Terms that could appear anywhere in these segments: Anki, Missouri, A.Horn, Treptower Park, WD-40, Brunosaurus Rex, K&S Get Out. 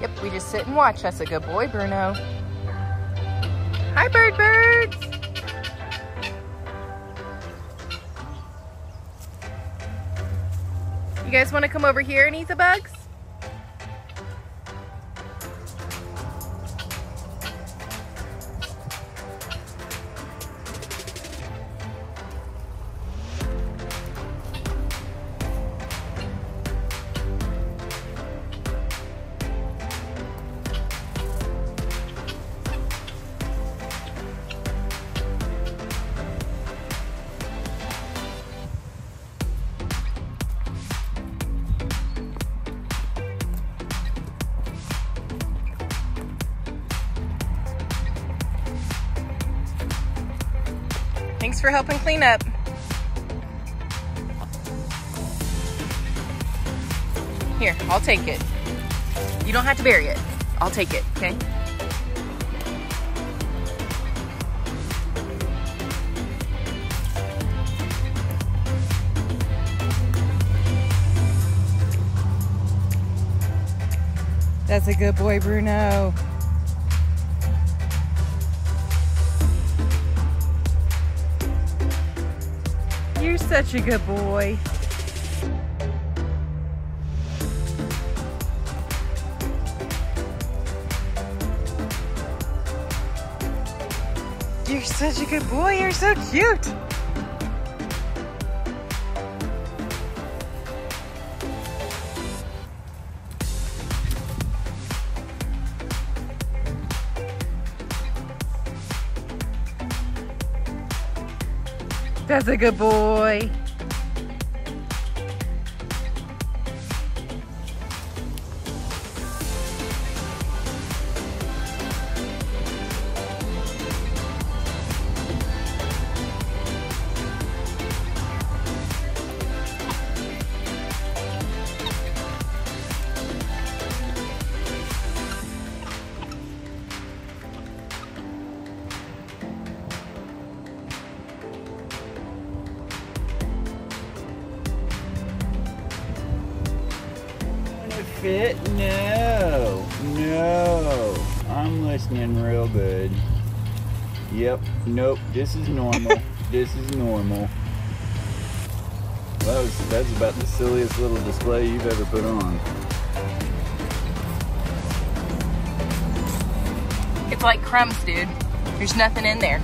Yep, we just sit and watch. That's a good boy, Bruno. Hi, birds. You guys want to come over here and eat the bugs? Thanks for helping clean up. Here, I'll take it. You don't have to bury it. I'll take it, okay? That's a good boy, Bruno. You're such a good boy. You're such a good boy. You're so cute. That's a good boy. Fit? No, no. I'm listening real good. Yep, nope, this is normal. This is normal. Well, that's about the silliest little display you've ever put on. It's like crumbs, dude. There's nothing in there.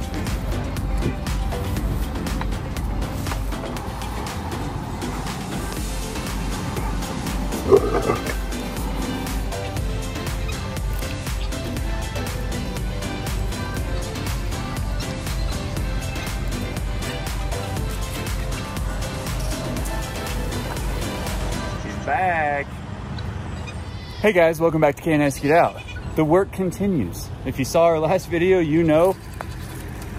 Back. Hey guys, welcome back to K&S Get Out. The work continues. If you saw our last video, you know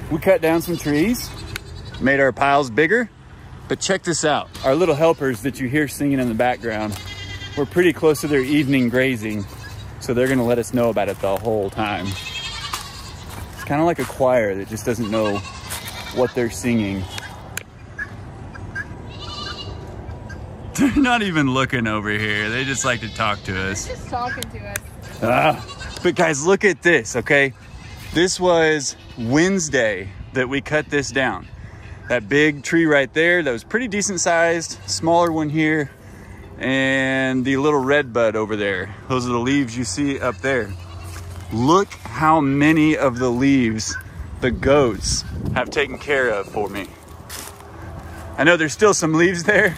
we cut down some trees, made our piles bigger, but check this out. Our little helpers that you hear singing in the background, we're pretty close to their evening grazing, so they're gonna let us know about it the whole time. It's kind of like a choir that just doesn't know what they're singing. They're not even looking over here. They just like to talk to us. They're just talking to us. But guys, look at this, okay? This was Wednesday that we cut this down. That big tree right there, that was pretty decent sized, smaller one here, and the little red bud over there. Those are the leaves you see up there. Look how many of the leaves the goats have taken care of for me. I know there's still some leaves there,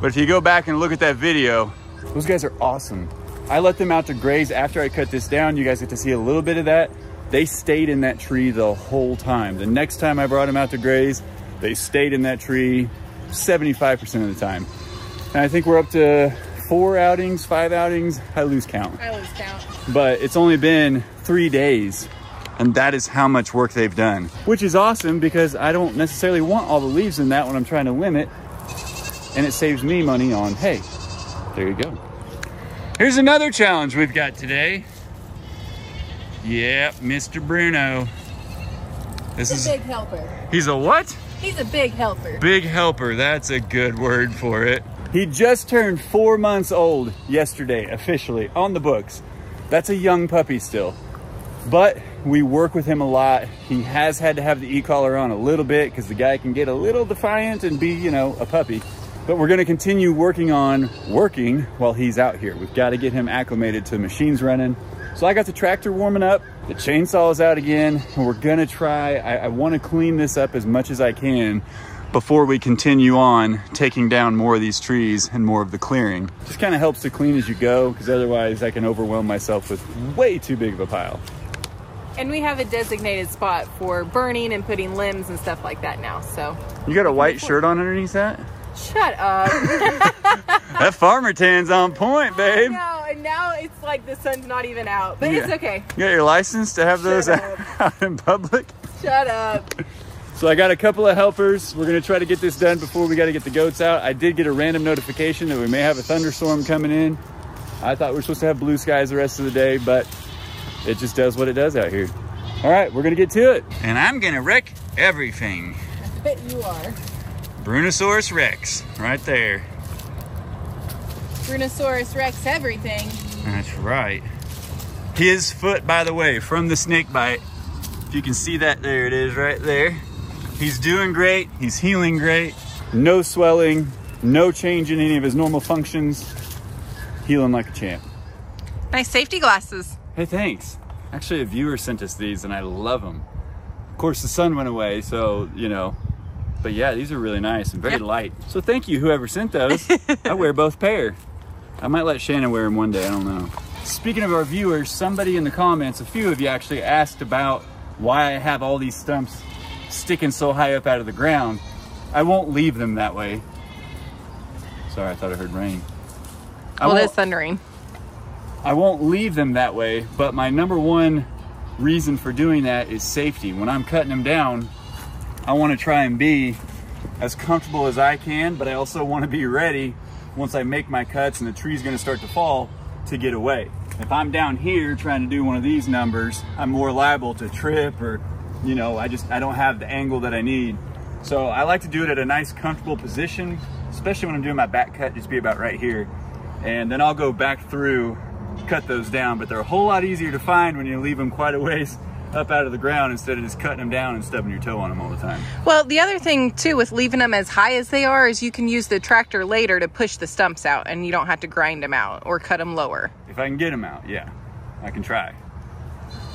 but if you go back and look at that video, those guys are awesome. I let them out to graze after I cut this down. You guys get to see a little bit of that. They stayed in that tree the whole time. The next time I brought them out to graze, they stayed in that tree 75% of the time. And I think we're up to 4 outings, 5 outings. I lose count. I lose count. But it's only been 3 days. And that is how much work they've done, which is awesome because I don't necessarily want all the leaves in that when I'm trying to limit. And it saves me money on hay. There you go. Here's another challenge we've got today. Yep, Mr. Bruno. He's a big helper. He's a what? He's a big helper. Big helper, that's a good word for it. He just turned 4 months old yesterday, officially, on the books. That's a young puppy still, but we work with him a lot. He has had to have the e-collar on a little bit because the guy can get a little defiant and be, you know, a puppy. But we're going to continue working while he's out here. We've got to get him acclimated to machines running. So I got the tractor warming up, the chainsaw is out again, and we're going to try, I want to clean this up as much as I can before we continue on taking down more of these trees and more of the clearing. Just kind of helps to clean as you go, because otherwise I can overwhelm myself with way too big of a pile. And we have a designated spot for burning and putting limbs and stuff like that now, so. You got a white shirt on underneath that? Shut up. That farmer tan's on point, babe. I know, and now it's like the sun's not even out, but yeah. It's okay. You got your license to have those out in public? Shut up. So I got a couple of helpers. We're gonna try to get this done before we gotta get the goats out. I did get a random notification that we may have a thunderstorm coming in. I thought we were supposed to have blue skies the rest of the day, but it just does what it does out here. All right, we're gonna get to it. And I'm gonna wreck everything. I bet you are. Brunosaurus Rex, right there. Brunosaurus Rex everything. That's right. His foot, by the way, from the snake bite. If you can see that, there it is right there. He's doing great, he's healing great. No swelling, no change in any of his normal functions. Healing like a champ. Nice safety glasses. Hey, thanks. Actually, a viewer sent us these and I love them. Of course, the sun went away, so, you know, but yeah, these are really nice and very light. So thank you, whoever sent those. I wear both pair. I might let Shannon wear them one day, I don't know. Speaking of our viewers, somebody in the comments, a few of you actually asked about why I have all these stumps sticking so high up out of the ground. I won't leave them that way. Sorry, I thought I heard rain. Well, it is thundering. I won't leave them that way, but my number one reason for doing that is safety. When I'm cutting them down, I want to try and be as comfortable as I can, but I also want to be ready once I make my cuts and the tree's going to start to fall to get away. If I'm down here trying to do one of these numbers, I'm more liable to trip or, you know, I don't have the angle that I need. So I like to do it at a nice comfortable position, especially when I'm doing my back cut, just be about right here. And then I'll go back through, cut those down, but they're a whole lot easier to find when you leave them quite a ways up out of the ground instead of just cutting them down and stubbing your toe on them all the time. Well, the other thing too with leaving them as high as they are is you can use the tractor later to push the stumps out and you don't have to grind them out or cut them lower. If I can get them out, yeah, I can try.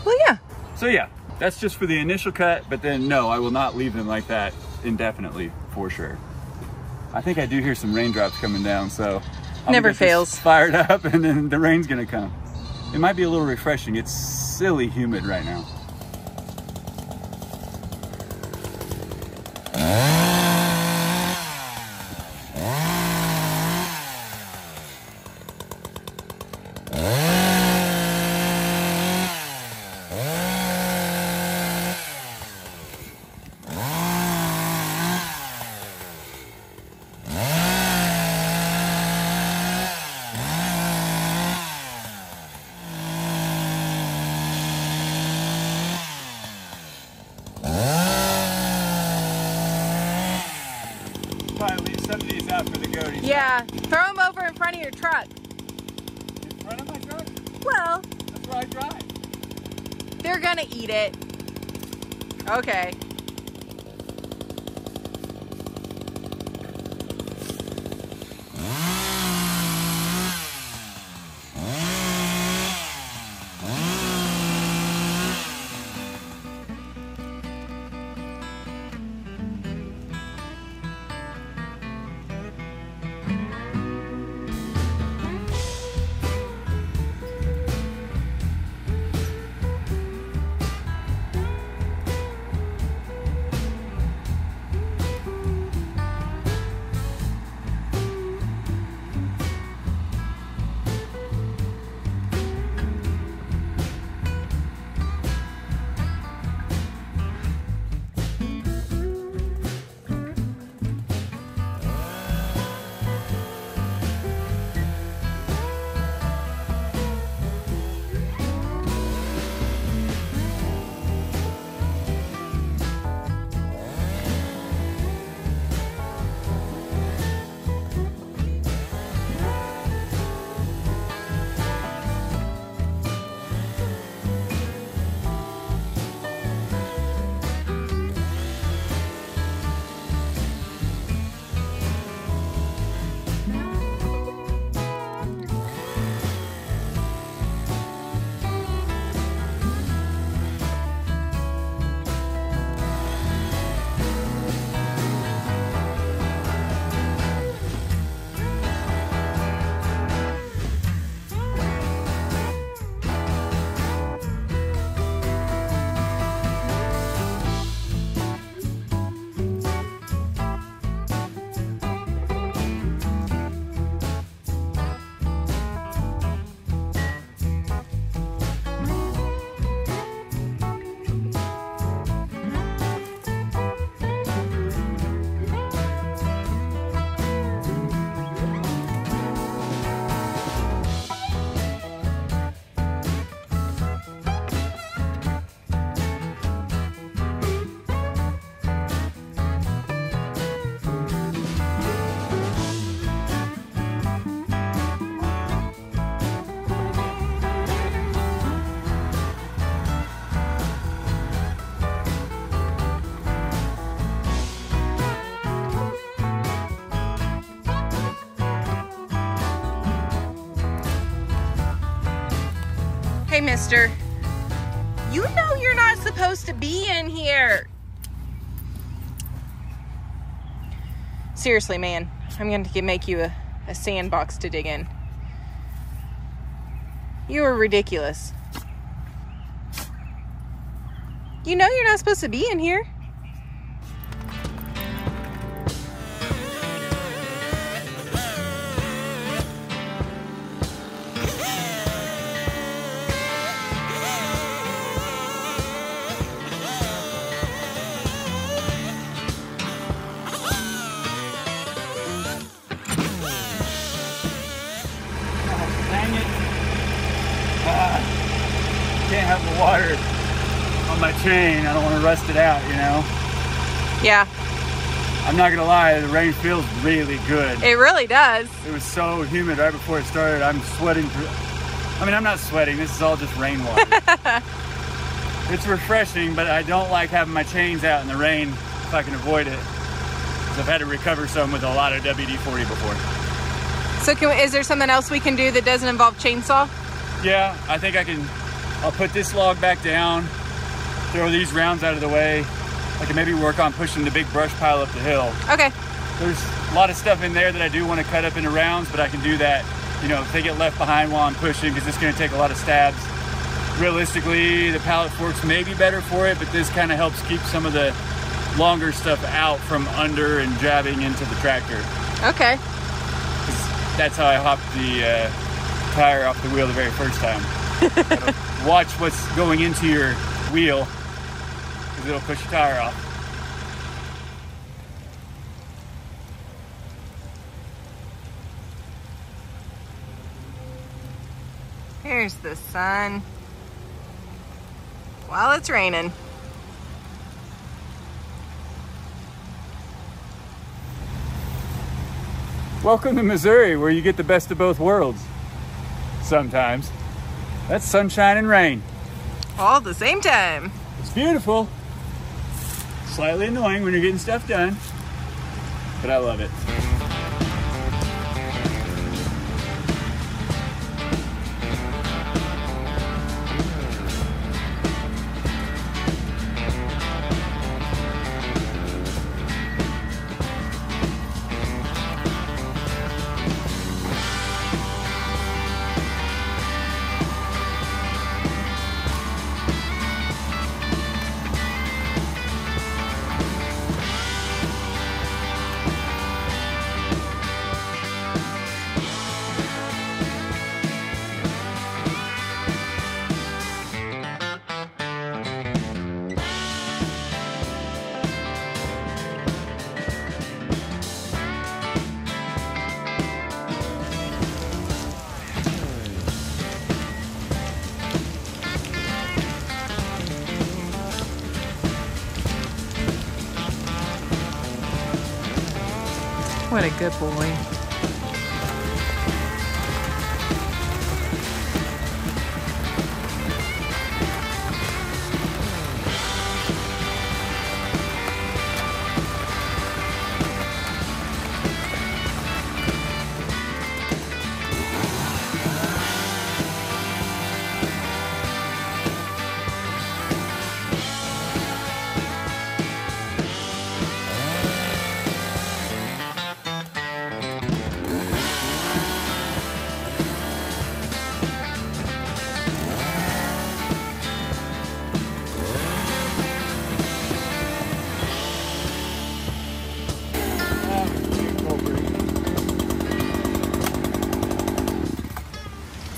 Well, yeah. So yeah, that's just for the initial cut, but then no, I will not leave them like that indefinitely for sure. I think I do hear some raindrops coming down, so I'll never fails. Fired up and then the rain's gonna come. It might be a little refreshing. It's silly humid right now. Yeah, throw them over in front of your truck. In front of my truck? Well, that's where I drive. They're gonna eat it. Okay. Okay, mister. You know you're not supposed to be in here. Seriously, man. I'm going to make you a sandbox to dig in. You are ridiculous. You know you're not supposed to be in here. Can't have the water on my chain. I don't want to rust it out, you know? Yeah. I'm not going to lie, the rain feels really good. It really does. It was so humid right before it started. I'm sweating. I mean, I'm not sweating. This is all just rainwater. It's refreshing, but I don't like having my chains out in the rain if I can avoid it. Because I've had to recover some with a lot of WD-40 before. So is there something else we can do that doesn't involve chainsaw? Yeah, I think I can... I'll put this log back down, throw these rounds out of the way. I can maybe work on pushing the big brush pile up the hill. Okay. There's a lot of stuff in there that I do want to cut up into rounds, but I can do that, you know, if they get left behind while I'm pushing, because it's going to take a lot of stabs. Realistically, the pallet forks may be better for it, but this kind of helps keep some of the longer stuff out from under and jabbing into the tractor. Okay. That's how I hopped the tire off the wheel the very first time. Watch what's going into your wheel, because it'll push your tire off. Here's the sun while it's raining. Welcome to Missouri, where you get the best of both worlds. Sometimes. That's sunshine and rain. All at the same time. It's beautiful. Slightly annoying when you're getting stuff done, but I love it. What a good boy.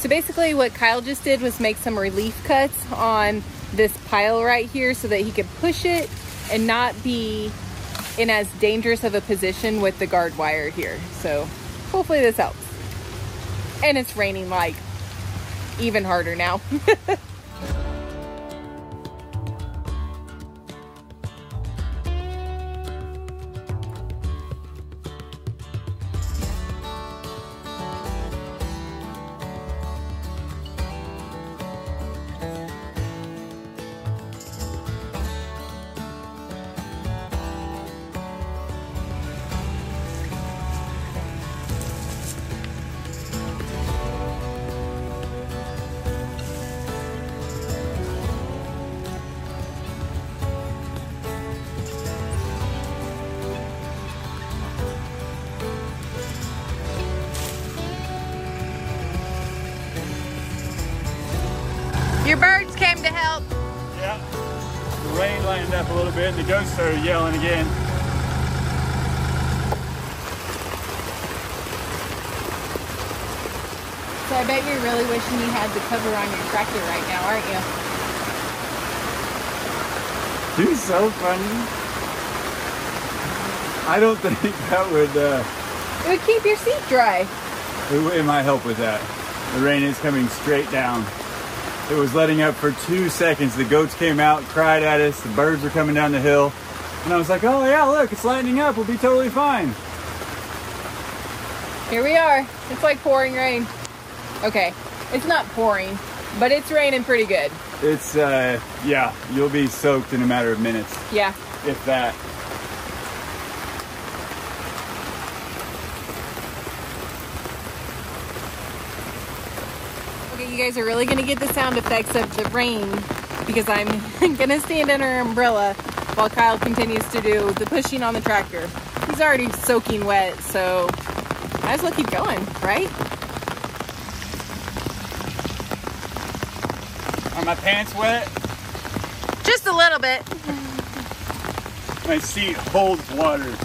Basically what Kyle just did was make some relief cuts on this pile right here so that he could push it and not be in as dangerous of a position with the guard wire here. So hopefully this helps. And it's raining like even harder now. Your birds came to help. Yeah. The rain lightened up a little bit and the goats started yelling again. So I bet you're really wishing you had the cover on your tractor right now, aren't you? He's so funny. I don't think that would... It would keep your seat dry. It might help with that. The rain is coming straight down. It was letting up for 2 seconds. The goats came out, cried at us. The birds were coming down the hill. And I was like, oh yeah, look, it's lightening up. We'll be totally fine. Here we are. It's like pouring rain. Okay, it's not pouring, but it's raining pretty good. It's, yeah, you'll be soaked in a matter of minutes. Yeah. If that. You guys are really gonna get the sound effects of the rain because I'm gonna stand under an umbrella while Kyle continues to do the pushing on the tractor. He's already soaking wet, so might as well keep going, right? Are my pants wet? Just a little bit. My seat holds water.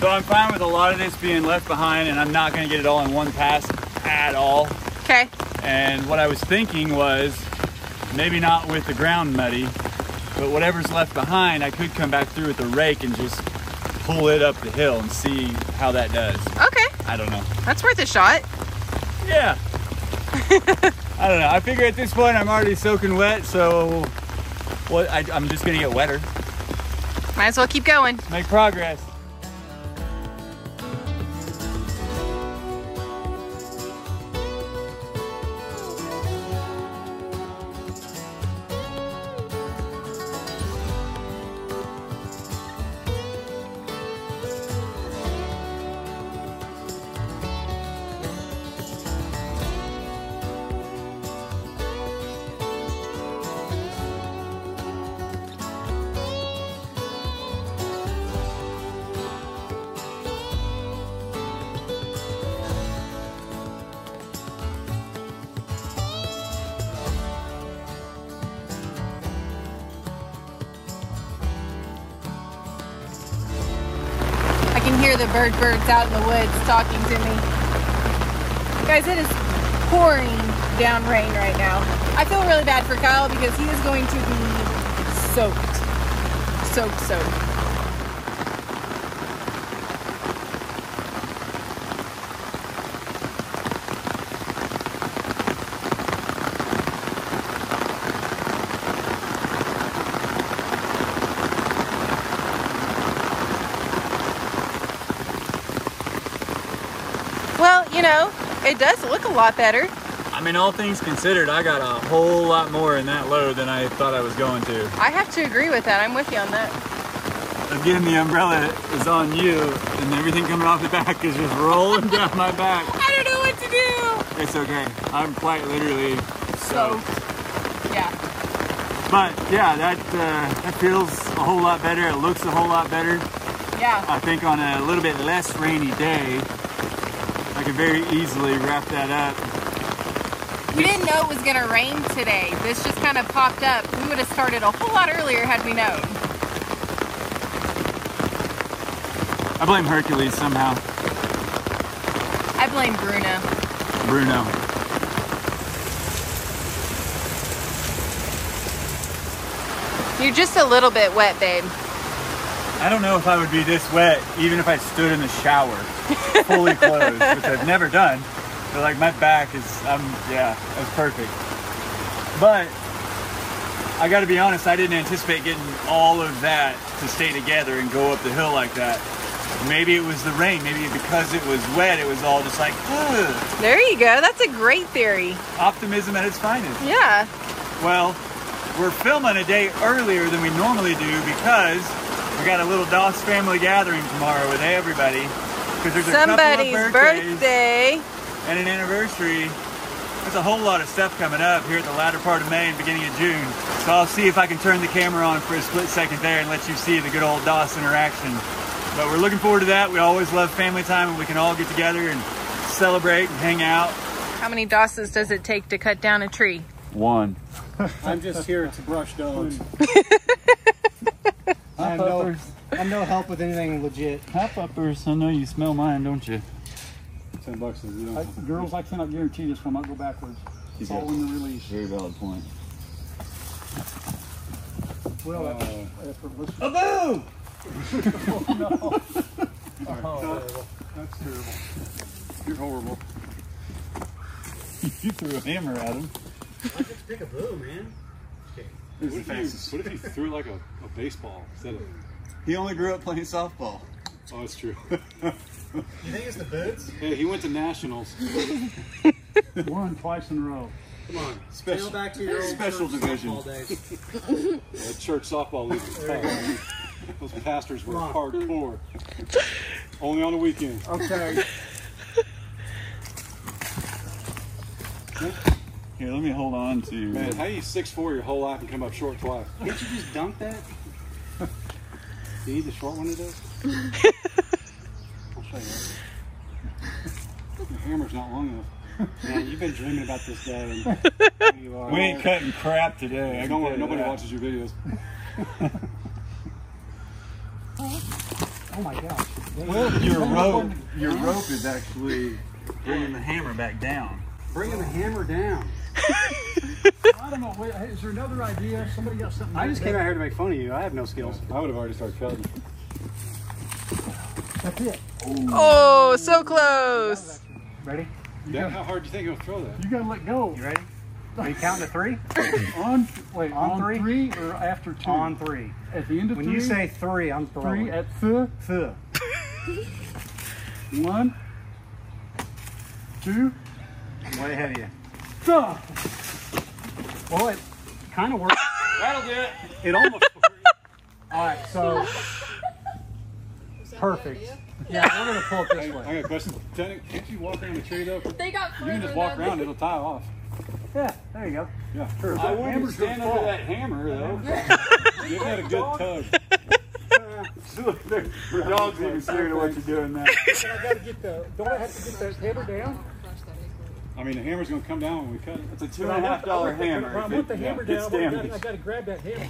So I'm fine with a lot of this being left behind, and I'm not gonna get it all in one pass at all. Okay. And what I was thinking was, maybe not with the ground muddy, but whatever's left behind, I could come back through with a rake and just pull it up the hill and see how that does. Okay. I don't know. That's worth a shot. Yeah. I don't know. I figure at this point I'm already soaking wet, so well, I'm just going to get wetter. Might as well keep going. Make progress. Hear the birds out in the woods talking to me. Guys, it is pouring down rain right now. I feel really bad for Kyle because he is going to be soaked. Soaked, soaked. Well, you know, it does look a lot better. I mean, all things considered, I got a whole lot more in that load than I thought I was going to. I have to agree with that. I'm with you on that. Again, the umbrella is on you, and everything coming off the back is just rolling down my back. I don't know what to do. It's okay. I'm quite literally soaked. Yeah. But, yeah, that feels a whole lot better. It looks a whole lot better. Yeah. I think on a little bit less rainy day, I could very easily wrap that up. We didn't know it was going to rain today. This just kind of popped up. We would have started a whole lot earlier had we known. I blame Hercules somehow. I blame Bruno. Bruno. You're just a little bit wet, babe. I don't know if I would be this wet even if I stood in the shower fully clothed, which I've never done. But like my back is, yeah, that's perfect. But I gotta be honest, I didn't anticipate getting all of that to stay together and go up the hill like that. Maybe it was the rain, maybe because it was wet, it was all just like, ugh. There you go, that's a great theory. Optimism at its finest. Yeah. Well, we're filming a day earlier than we normally do because we got a little Doss family gathering tomorrow with everybody because there's somebody's a couple of birthday and an anniversary. There's a whole lot of stuff coming up here at the latter part of May and beginning of June. So I'll see if I can turn the camera on for a split second there and let you see the good old Doss interaction. But we're looking forward to that. We always love family time and we can all get together and celebrate and hang out. How many Dosses does it take to cut down a tree? One. I'm just here to brush dogs. I'm no help with anything legit. Hop uppers, I know you smell mine, don't you? $10 is no. Girls, I cannot guarantee this one might go backwards. It's all in the release. Very valid point. Well, a boo! Oh, no. All right. Oh, that's terrible. You're horrible. You threw a hammer at him. I just pick a boo, man. Okay. What if he threw like a baseball instead of... He only grew up playing softball. Oh, that's true. You think it's the boots? Yeah, he went to nationals. Twice in a row. Come on, special, back to your old special division. Church softball league. Those pastors were hardcore. Only on the weekend. Okay. Here, let me hold on to you. Man, how you 6'4" your whole life and come up short twice? Can't you just dunk that? You need the short one of those? I'll show you. Your hammer's not long enough. Man, you've been dreaming about this day. We ain't cutting crap today. Don't worry, nobody watches your videos. Oh my gosh. Well, your rope is actually bringing the hammer back down. Bringing the hammer down. I don't know. Wait, is there another idea? Somebody got something. I just came out here to make fun of you. I have no skills. I would have already started cutting. That's it. Ooh. Oh, so close. Ready? How hard do you think he'll throw that? You gotta let go. You ready? Are you counting to three? on three or after two? On three. At the end of when three. When you say three, I'm throwing. Three at th. One. Two. I'm way ahead of you. Th. Well, it kind of worked. That'll do it. It almost worked. All right, so. Perfect. Yeah, we're going to pull it this way. I got a question. Can't you walk around the tree, though? They got you can just walk around. It'll tie off. Yeah, there you go. Yeah, sure. I wouldn't stand under that hammer, though. Give that a good tug. Your dog's even scared of what you're doing now. Don't I have to get that hammer down? I mean, the hammer's going to come down when we cut it. It's a $2.50 hammer. If I put the hammer down, I've got to grab that hammer.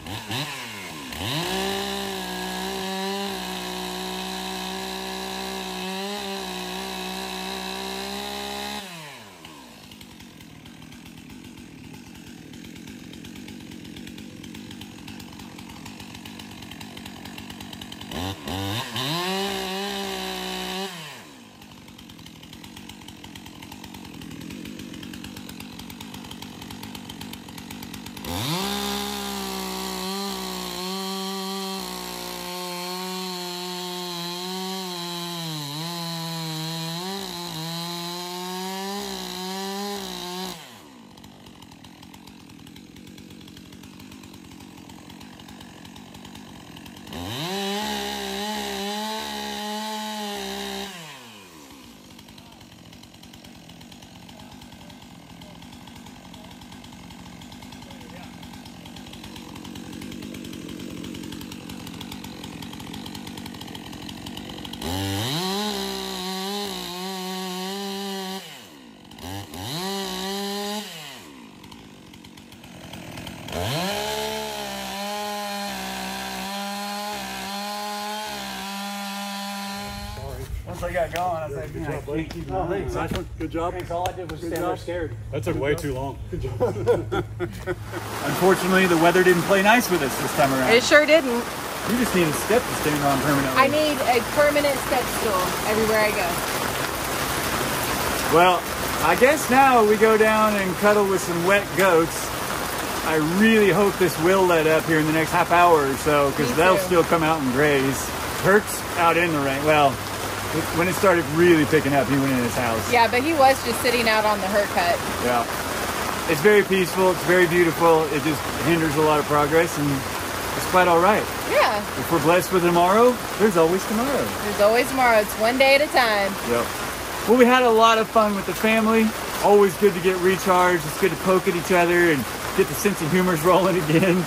Once I got going, I said, good job, buddy. Oh, thanks. Nice one. Good job. Thanks. All I did was stand there scared. That took way too long. Good job. Unfortunately, the weather didn't play nice with us this time around. It sure didn't. You just need a step to stand on permanently. I need a permanent step stool everywhere I go. Well, I guess now we go down and cuddle with some wet goats. I really hope this will let up here in the next half hour or so, because they'll still come out and graze. Hert's out in the rain. Well, when it started really picking up, he went in his house. Yeah, but he was just sitting out on the hurt cut. Yeah. It's very peaceful. It's very beautiful. It just hinders a lot of progress, and it's quite all right. Yeah. If we're blessed with tomorrow, there's always tomorrow. There's always tomorrow. It's one day at a time. Yep. Well, we had a lot of fun with the family. Always good to get recharged. It's good to poke at each other and get the sense of humor's rolling again.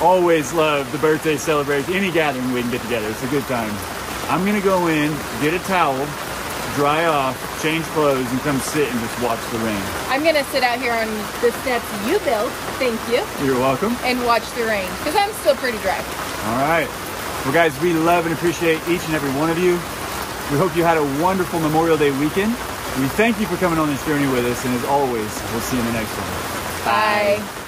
Always love the birthday celebration. Any gathering we can get together. It's a good time. I'm going to go in, get a towel, dry off, change clothes, and come sit and just watch the rain. I'm gonna sit out here on the steps you built. Thank you. You're welcome. And watch the rain, because I'm still pretty dry. All right. Well, guys, we love and appreciate each and every one of you. We hope you had a wonderful Memorial Day weekend. We thank you for coming on this journey with us, and as always, we'll see you in the next one. Bye.